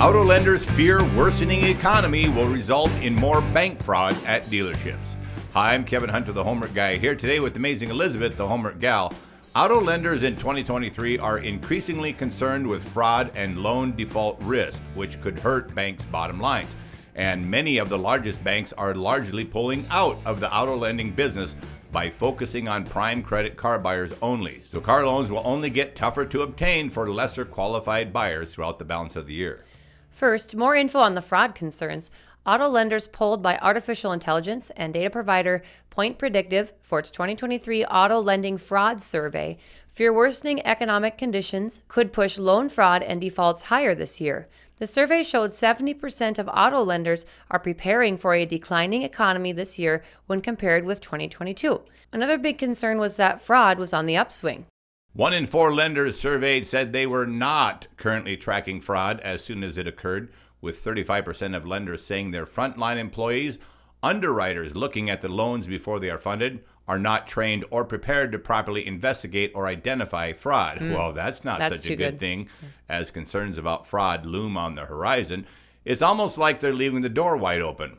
Auto lenders fear worsening economy will result in more bank fraud at dealerships. Hi, I'm Kevin Hunter, the Homework Guy, here today with amazing Elizabeth, the Homework Gal. Auto lenders in 2023 are increasingly concerned with fraud and loan default risk, which could hurt banks' bottom lines. And many of the largest banks are largely pulling out of the auto lending business by focusing on prime credit car buyers only. So car loans will only get tougher to obtain for lesser qualified buyers throughout the balance of the year. First, more info on the fraud concerns. Auto lenders polled by artificial intelligence and data provider Point Predictive for its 2023 Auto Lending Fraud Survey fear worsening economic conditions could push loan fraud and defaults higher this year. The survey showed 70% of auto lenders are preparing for a declining economy this year when compared with 2022. Another big concern was that fraud was on the upswing. 1 in 4 lenders surveyed said they were not currently tracking fraud as soon as it occurred, with 35% of lenders saying their frontline employees, underwriters looking at the loans before they are funded, are not trained or prepared to properly investigate or identify fraud. Well, that's such a good thing, as concerns about fraud loom on the horizon. It's almost like they're leaving the door wide open.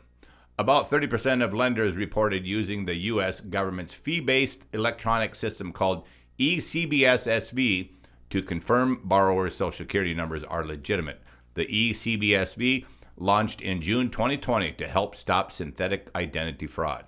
About 30% of lenders reported using the U.S. government's fee-based electronic system called eCBSV to confirm borrowers' Social Security numbers are legitimate. The eCBSV launched in June 2020 to help stop synthetic identity fraud.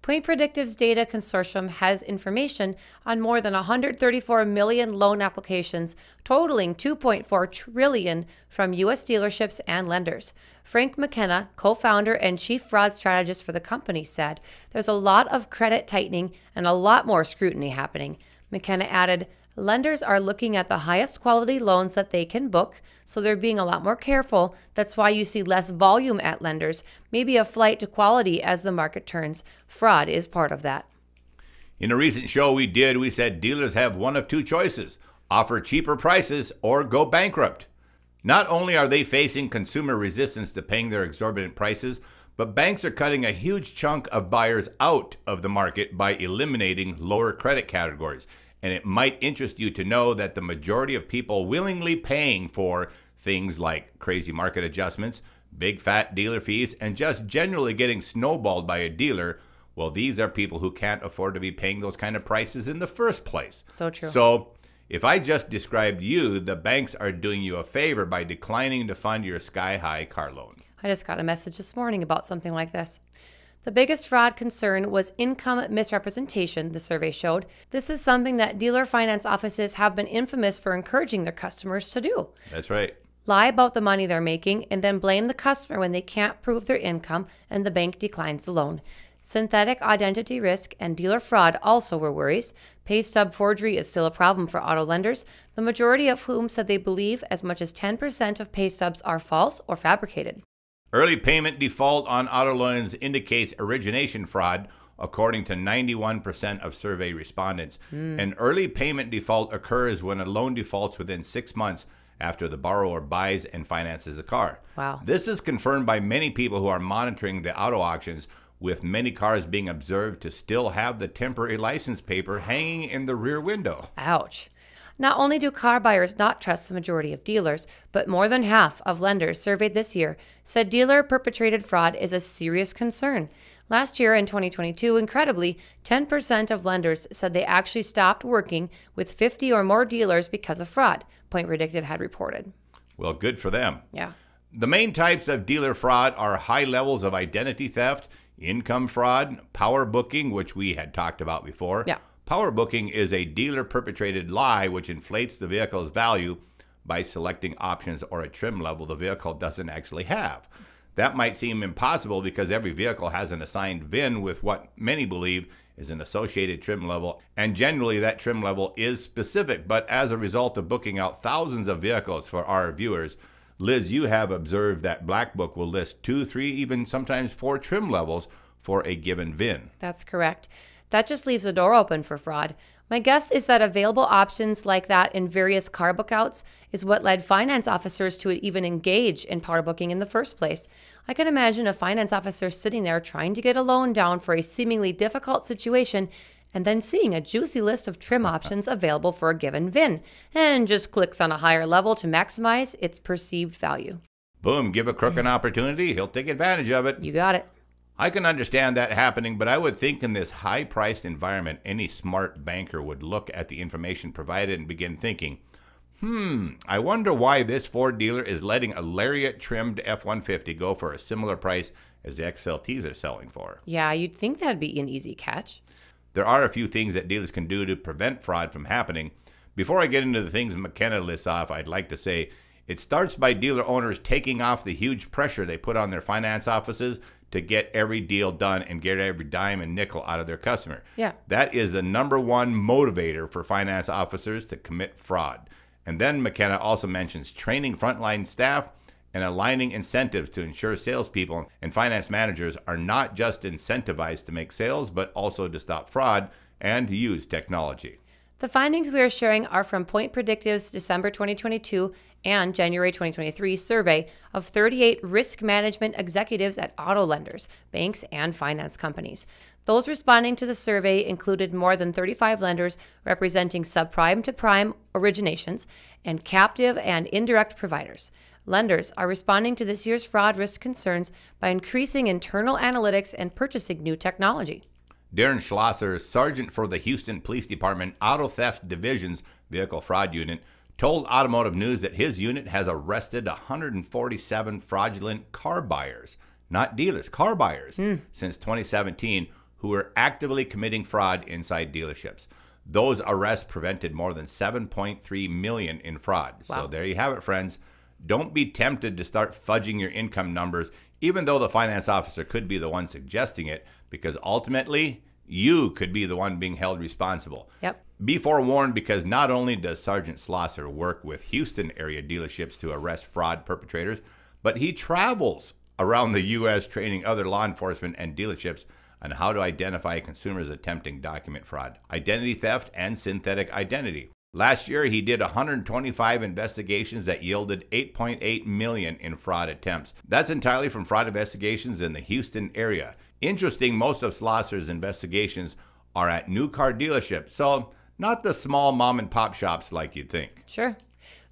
Point Predictive's data consortium has information on more than 134 million loan applications, totaling $2.4 trillion from U.S. dealerships and lenders. Frank McKenna, co-founder and chief fraud strategist for the company, said, "There's a lot of credit tightening and a lot more scrutiny happening." McKenna added, "Lenders are looking at the highest quality loans that they can book, so they're being a lot more careful. That's why you see less volume at lenders, maybe a flight to quality as the market turns. Fraud is part of that." In a recent show we said dealers have one of two choices: offer cheaper prices or go bankrupt. Not only are they facing consumer resistance to paying their exorbitant prices, but banks are cutting a huge chunk of buyers out of the market by eliminating lower credit categories. And it might interest you to know that the majority of people willingly paying for things like crazy market adjustments, big fat dealer fees, and just generally getting snowballed by a dealer, well, these are people who can't afford to be paying those kind of prices in the first place. So true. So if I just described you, the banks are doing you a favor by declining to fund your sky-high car loan. I just got a message this morning about something like this. The biggest fraud concern was income misrepresentation, the survey showed. This is something that dealer finance offices have been infamous for encouraging their customers to do. That's right. Lie about the money they're making and then blame the customer when they can't prove their income and the bank declines the loan. Synthetic identity risk and dealer fraud also were worries. Pay stub forgery is still a problem for auto lenders, the majority of whom said they believe as much as 10% of pay stubs are false or fabricated. Early payment default on auto loans indicates origination fraud, according to 91% of survey respondents. An early payment default occurs when a loan defaults within 6 months after the borrower buys and finances the car. Wow. This is confirmed by many people who are monitoring the auto auctions, with many cars being observed to still have the temporary license paper hanging in the rear window. Ouch. Not only do car buyers not trust the majority of dealers, but more than half of lenders surveyed this year said dealer-perpetrated fraud is a serious concern. Last year in 2022, incredibly, 10% of lenders said they actually stopped working with 50 or more dealers because of fraud, Point Predictive had reported. Well, good for them. Yeah. The main types of dealer fraud are high levels of identity theft, income fraud, power booking, which we had talked about before. Yeah. Power booking is a dealer-perpetrated lie which inflates the vehicle's value by selecting options or a trim level the vehicle doesn't actually have. That might seem impossible because every vehicle has an assigned VIN with what many believe is an associated trim level, and generally that trim level is specific, but as a result of booking out thousands of vehicles for our viewers, Liz, you have observed that Black Book will list 2, 3, even sometimes 4 trim levels for a given VIN. That's correct. That just leaves the door open for fraud. My guess is that available options like that in various car bookouts is what led finance officers to even engage in power booking in the first place. I can imagine a finance officer sitting there trying to get a loan down for a seemingly difficult situation and then seeing a juicy list of trim options available for a given VIN and just clicks on a higher level to maximize its perceived value. Boom, give a crook an opportunity, he'll take advantage of it. You got it. I can understand that happening, but I would think in this high-priced environment, any smart banker would look at the information provided and begin thinking, I wonder why this Ford dealer is letting a Lariat-trimmed F-150 go for a similar price as the XLTs are selling for. Yeah, you'd think that'd be an easy catch. There are a few things that dealers can do to prevent fraud from happening. Before I get into the things McKenna lists off, I'd like to say it starts by dealer owners taking off the huge pressure they put on their finance offices to get every deal done and get every dime and nickel out of their customer. Yeah. That is the #1 motivator for finance officers to commit fraud. And then McKenna also mentions training frontline staff and aligning incentives to ensure salespeople and finance managers are not just incentivized to make sales, but also to stop fraud and use technology. The findings we are sharing are from Point Predictive's December 2022 and January 2023 survey of 38 risk management executives at auto lenders, banks, and finance companies. Those responding to the survey included more than 35 lenders representing subprime to prime originations and captive and indirect providers. Lenders are responding to this year's fraud risk concerns by increasing internal analytics and purchasing new technology. Darren Schlosser, sergeant for the Houston Police Department Auto Theft Division's Vehicle Fraud Unit, told Automotive News that his unit has arrested 147 fraudulent car buyers, not dealers, car buyers, since 2017, who were actively committing fraud inside dealerships. Those arrests prevented more than $7.3 million in fraud. Wow. So there you have it, friends. Don't be tempted to start fudging your income numbers, even though the finance officer could be the one suggesting it, because ultimately, you could be the one being held responsible. Yep. Be forewarned, because not only does Sergeant Schlosser work with Houston area dealerships to arrest fraud perpetrators, but he travels around the U.S. training other law enforcement and dealerships on how to identify consumers attempting document fraud, identity theft, and synthetic identity. Last year, he did 125 investigations that yielded $8.8 million in fraud attempts. That's entirely from fraud investigations in the Houston area. Interesting, most of Schlosser's investigations are at new car dealerships, so not the small mom-and-pop shops like you'd think. Sure.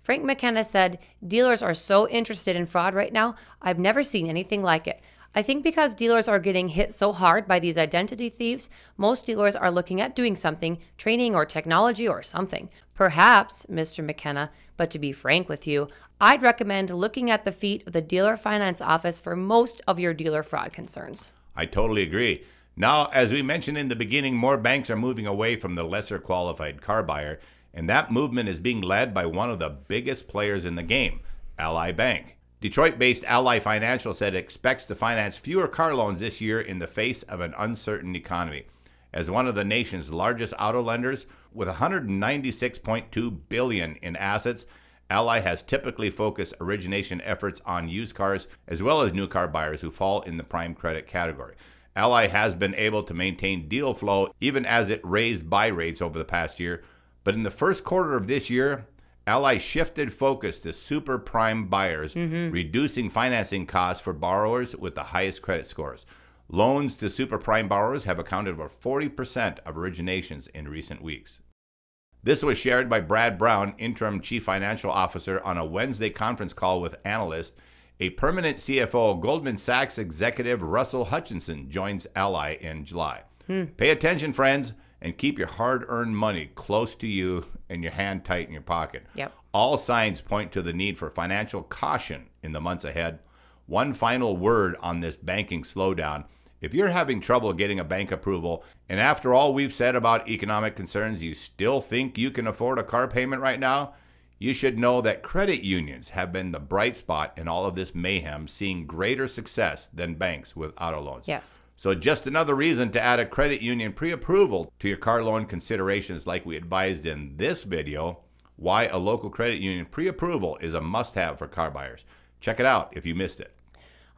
Frank McKenna said, "Dealers are so interested in fraud right now, I've never seen anything like it. I think because dealers are getting hit so hard by these identity thieves, most dealers are looking at doing something, training or technology or something. Perhaps, Mr. McKenna, but to be frank with you, I'd recommend looking at the feet of the dealer finance office for most of your dealer fraud concerns." I totally agree. Now, as we mentioned in the beginning, more banks are moving away from the lesser qualified car buyer, and that movement is being led by one of the biggest players in the game, Ally Bank. Detroit-based Ally Financial said it expects to finance fewer car loans this year in the face of an uncertain economy. As one of the nation's largest auto lenders, with $196.2 billion in assets, Ally has typically focused origination efforts on used cars as well as new car buyers who fall in the prime credit category. Ally has been able to maintain deal flow even as it raised buy rates over the past year, but in the first quarter of this year, Ally shifted focus to super prime buyers, reducing financing costs for borrowers with the highest credit scores. Loans to super prime borrowers have accounted for 40% of originations in recent weeks. This was shared by Brad Brown, interim chief financial officer, on a Wednesday conference call with analysts. A permanent CFO, Goldman Sachs executive Russell Hutchinson, joins Ally in July. Pay attention, friends, and keep your hard-earned money close to you and your hand tight in your pocket. Yep. All signs point to the need for financial caution in the months ahead. One final word on this banking slowdown. If you're having trouble getting a bank approval, and after all we've said about economic concerns, you still think you can afford a car payment right now, you should know that credit unions have been the bright spot in all of this mayhem, seeing greater success than banks with auto loans. Yes. So just another reason to add a credit union pre-approval to your car loan considerations, like we advised in this video, why a local credit union pre-approval is a must-have for car buyers. Check it out if you missed it.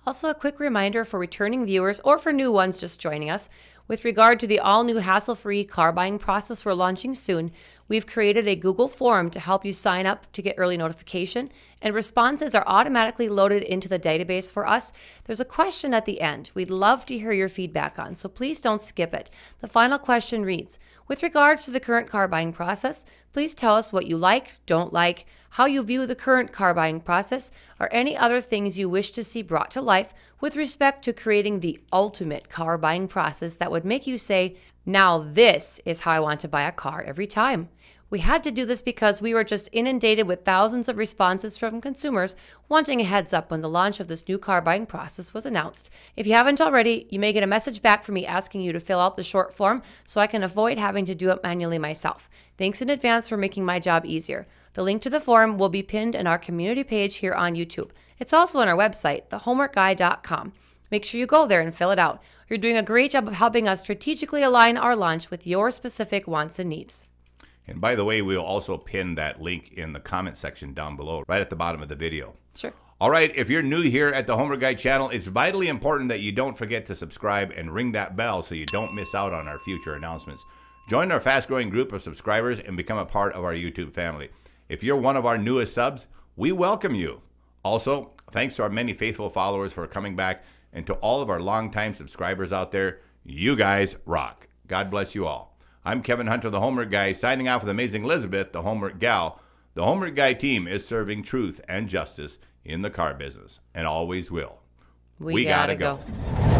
Also, a quick reminder for returning viewers or for new ones just joining us, With regard to the all-new hassle-free car buying process we're launching soon, we've created a Google form to help you sign up to get early notification, and responses are automatically loaded into the database for us. There's a question at the end we'd love to hear your feedback on, so please don't skip it. The final question reads, with regards to the current car buying process, please tell us what you like, don't like, how you view the current car buying process, or any other things you wish to see brought to life with respect to creating the ultimate car buying process that would make you say, now this is how I want to buy a car every time. We had to do this because we were just inundated with thousands of responses from consumers wanting a heads up when the launch of this new car buying process was announced. If you haven't already, you may get a message back from me asking you to fill out the short form so I can avoid having to do it manually myself. Thanks in advance for making my job easier. The link to the form will be pinned in our community page here on YouTube. It's also on our website, thehomeworkguy.com. Make sure you go there and fill it out. You're doing a great job of helping us strategically align our launch with your specific wants and needs. And by the way, we'll also pin that link in the comment section down below, right at the bottom of the video. Sure. All right, if you're new here at the Homework Guy channel, it's vitally important that you don't forget to subscribe and ring that bell so you don't miss out on our future announcements. Join our fast-growing group of subscribers and become a part of our YouTube family. If you're one of our newest subs, we welcome you. Also, thanks to our many faithful followers for coming back, and to all of our longtime subscribers out there, you guys rock. God bless you all. I'm Kevin Hunter, the Homework Guy, signing off with Amazing Elizabeth, the Homework Gal. The Homework Guy team is serving truth and justice in the car business, and always will. We gotta go.